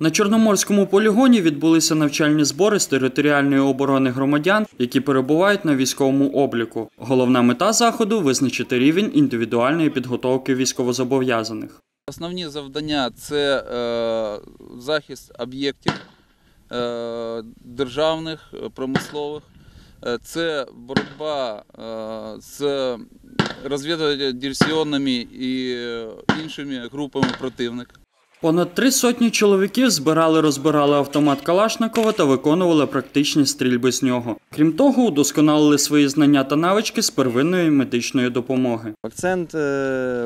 На Чорноморському полігоні відбулися навчальні збори з територіальної оборони громадян, які перебувають на військовому обліку. Головна мета заходу – визначити рівень індивідуальної підготовки військовозобов'язаних. Основні завдання – це захист об'єктів державних, промислових, це боротьба з розвідувально-диверсійними і іншими групами противника. Понад 300 чоловіків збирали-розбирали автомат Калашникова та виконували практичні стрільби з нього. Крім того, удосконалили свої знання та навички з первинної медичної допомоги. Акцент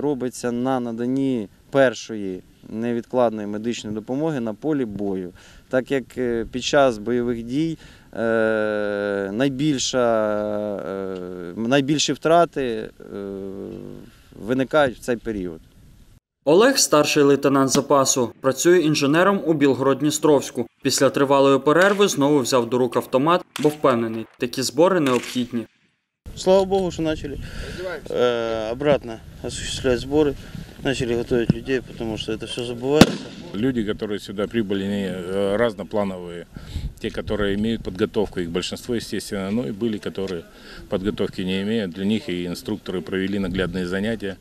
робиться на наданні першої невідкладної медичної допомоги на полі бою, так як під час бойових дій найбільші втрати виникають в цей період. Олег – старший лейтенант запасу, працює інженером у Білгород-Дністровську. Після тривалої перерви знову взяв до рук автомат, бо впевнений, такі збори необхідні. Слава Богу, що почали обратно осуществляти збори, почали готувати людей, тому що це все забувається. Люди, які сюди прибули, вони різнопланові. Ті, які мають підготовку, їх більшість, звісно, але і були, які підготовки не мають. Для них і інструктори провели наглядні заняття.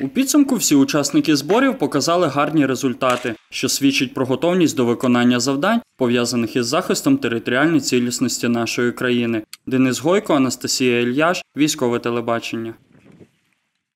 У підсумку всі учасники зборів показали гарні результати, що свідчить про готовність до виконання завдань, пов'язаних із захистом територіальної цілісності нашої країни. Денис Гойко, Анастасія Ільяш, Військове телебачення.